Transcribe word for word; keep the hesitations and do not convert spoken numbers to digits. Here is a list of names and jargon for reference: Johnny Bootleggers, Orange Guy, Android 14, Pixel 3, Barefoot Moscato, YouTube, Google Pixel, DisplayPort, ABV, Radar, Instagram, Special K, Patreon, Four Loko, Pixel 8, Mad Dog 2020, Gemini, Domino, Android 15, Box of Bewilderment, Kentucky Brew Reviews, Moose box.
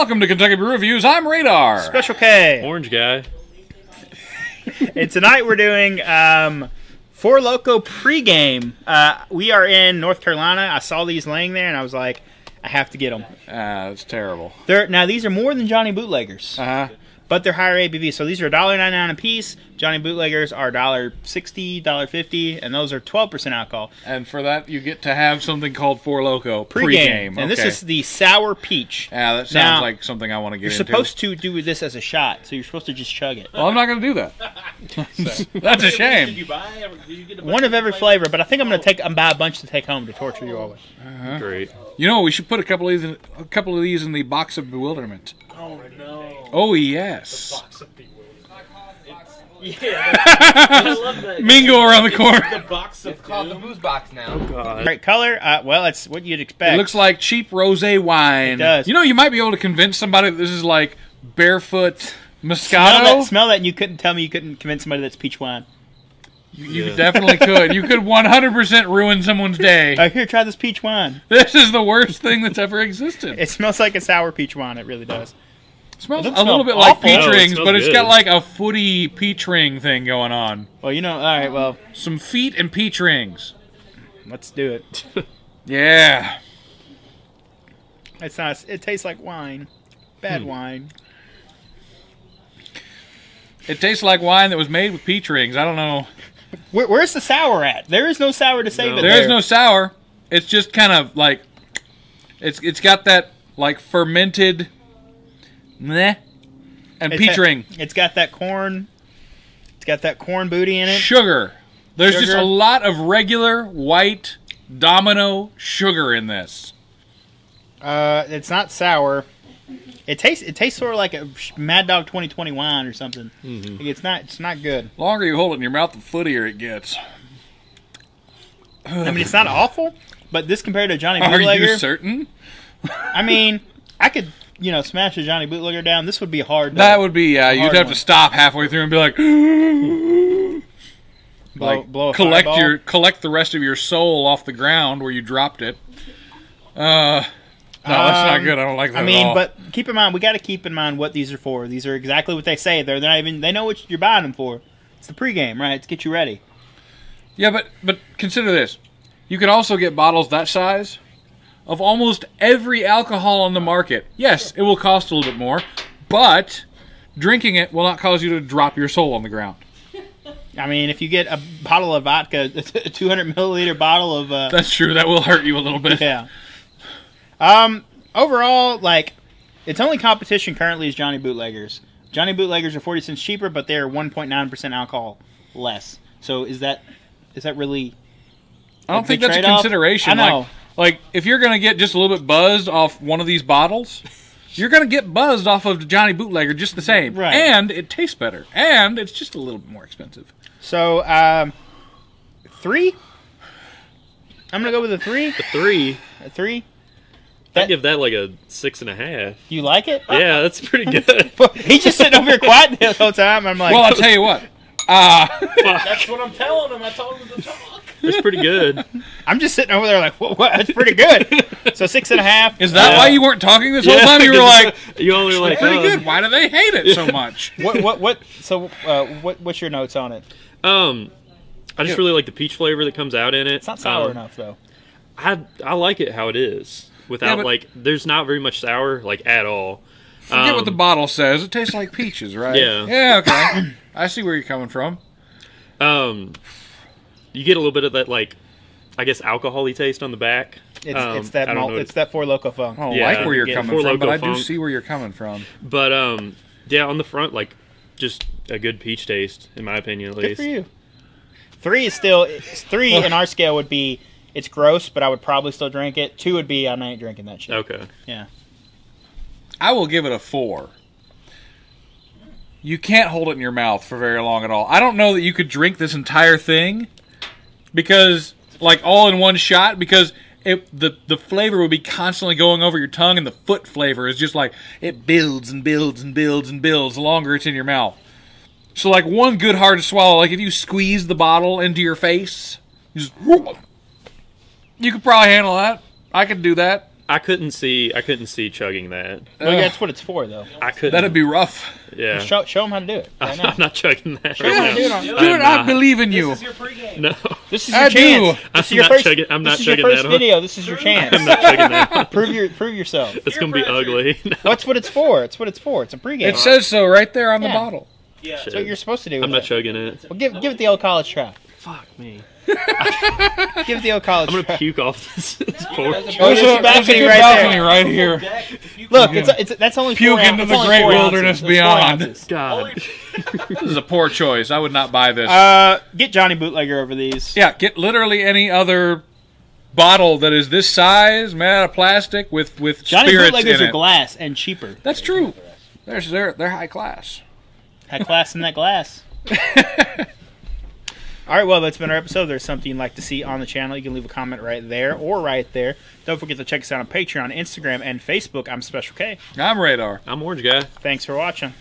Welcome to Kentucky Brew Reviews. I'm Radar. Special K. Orange Guy. And tonight we're doing um, Four Loko pregame. Uh, we are in North Carolina. I saw these laying there, and I was like, I have to get them. Uh, it's terrible. They're, now, these are more than Johnny Bootleggers. Uh-huh. But they're higher A B V. So these are one ninety-nine a piece. Johnny Bootleggers are one sixty, one fifty, and those are twelve percent alcohol. And for that, you get to have something called Four Loko pregame. Pre-game. And okay. This is the sour peach. Yeah, that sounds now, like something I want to get you're into. You're supposed to do this as a shot, so you're supposed to just chug it. Well, I'm not going to do that. That's a shame. Did you buy, did you get a One of every flavor, but I think I'm going to take. I'm buy a bunch to take home to torture you all with. Uh-huh. Great. You know, we should put a couple of these in, a couple of these in the Box of Bewilderment. Oh, no. Oh, yes. The Box of Bewilderment. Yeah. I love that. Mingo around the corner. It's the box of it's called the Moose box now. Oh, God. Great color. Uh, well, it's what you'd expect. It looks like cheap rosé wine. It does. You know, you might be able to convince somebody that this is like Barefoot Moscato. Smell that, smell that and you couldn't tell me you couldn't convince somebody that's peach wine. You, you yeah. definitely could. You could one hundred percent ruin someone's day. Uh, here, try this peach wine. This is the worst thing that's ever existed. It smells like a sour peach wine. It really does. It smells it a smell little bit awful. Like peach no, rings, it but it's good. Got like a footy peach ring thing going on. Well, you know, all right, well. Some feet and peach rings. Let's do it. Yeah. It's nice. It tastes like wine. Bad hmm. wine. It tastes like wine that was made with peach rings. I don't know. Where, where's the sour at? There is no sour to save no. it. There, there is no sour. It's just kind of like it's it's got that like fermented meh and it's peach ha ring. It's got that corn. It's got that corn booty in it. Sugar. There's sugar. Just a lot of regular white Domino sugar in this. Uh, it's not sour. It tastes it tastes sort of like a Mad Dog twenty twenty wine or something. Mm-hmm. Like it's not it's not good. The longer you hold it in your mouth, the footier it gets. I mean, it's not awful, but this compared to Johnny Bootlegger. Are you certain? I mean, I could you know smash a Johnny Bootlegger down. This would be hard. That would be yeah. Uh, you'd have one. To stop halfway through and be like, blow, like blow a collect fireball. Your collect the rest of your soul off the ground where you dropped it. Uh. No, that's um, not good. I don't like that I mean, at all. But keep in mind, we got to keep in mind what these are for. These are exactly what they say. They're, they're not even. They know what you're buying them for. It's the pregame, right? It's get you ready. Yeah, but but consider this: you can also get bottles that size of almost every alcohol on the market. Yes, it will cost a little bit more, but drinking it will not cause you to drop your soul on the ground. I mean, if you get a bottle of vodka, a two hundred milliliter bottle of uh, that's true. That will hurt you a little bit. Yeah. Um, overall, like, its only competition currently is Johnny Bootleggers. Johnny Bootleggers are forty cents cheaper, but they're one point nine percent alcohol less. So is that, is that really... I don't think that's a consideration. I know. Like, like if you're going to get just a little bit buzzed off one of these bottles, you're going to get buzzed off of Johnny Bootlegger just the same. Right. And it tastes better. And it's just a little bit more expensive. So, um, three? I'm going to go with a three. A three? A three? That, I give that like a six and a half. You like it? Yeah, that's pretty good. He's just sitting over here quiet the whole time. I'm like, well, I'll tell you what. Uh, that's what I'm telling him. I told him to talk. It's pretty good. I'm just sitting over there like, what? what? That's pretty good. So six and a half. Is that uh, why you weren't talking this whole yeah, time? You were like, you only like pretty oh. good. Why do they hate it so much? What? What? What? So, uh, what? What's your notes on it? Um, I just Dude. really like the peach flavor that comes out in it. It's not sour um, enough though. I I like it how it is. Without, yeah, like, there's not very much sour, like, at all. Forget um, what the bottle says. It tastes like peaches, right? Yeah. Yeah, okay. I see where you're coming from. Um, you get a little bit of that, like, I guess, alcohol-y taste on the back. It's, um, it's that malt, it's, it's that Four Loko funk. I don't yeah, like where you're coming from, but I do see where you're coming from. But, um, yeah, on the front, like, just a good peach taste, in my opinion, at least. Good for you. Three is still, three in our scale would be... It's gross, but I would probably still drink it. Two would be, I ain't drinking that shit. Okay. Yeah. I will give it a four. You can't hold it in your mouth for very long at all. I don't know that you could drink this entire thing because, like, all in one shot because it, the, the flavor would be constantly going over your tongue and the foot flavor is just like, it builds and builds and builds and builds the longer it's in your mouth. So, like, one good hard swallow, like, if you squeeze the bottle into your face, you just... You could probably handle that. I could do that. I couldn't see. I couldn't see chugging that. Well, yeah, that's what it's for, though. I couldn't. That'd be rough. Yeah. Well, show, show them how to do it. Right now. I'm not chugging that. Show right now. Dude, I believe in you. This is your pregame. No. This is your I chance. Do. This is your first, chugging, I'm not this is chugging your first that video. One. This is your chance. I'm not chugging that. Prove your, prove yourself. It's your gonna pressure. Be ugly. No. That's what it's for. It's what it's for. It's a pregame. It says so right there on yeah. the bottle. Yeah. That's what you're supposed to do. With I'm not it. chugging it. Well, give give it the old college try. Fuck me. Give it the old college. I'm gonna try. puke off this. It's no, there's a, oh, there's a balcony, right, balcony there. right here. Look, it's, a, it's a, that's only puke four into ounces. the great wilderness beyond. God, this is a poor choice. I would not buy this. Uh, get Johnny Bootlegger over these. Yeah, get literally any other bottle that is this size, made out of plastic, with with Johnny spirits Bootleggers in it. Are glass and cheaper. That's true. They're they're they're high class. High class in that glass. All right, well, that's been our episode. If there's something you'd like to see on the channel, you can leave a comment right there or right there. Don't forget to check us out on Patreon, Instagram, and Facebook. I'm Special K. I'm Radar. I'm Orange Guy. Thanks for watching.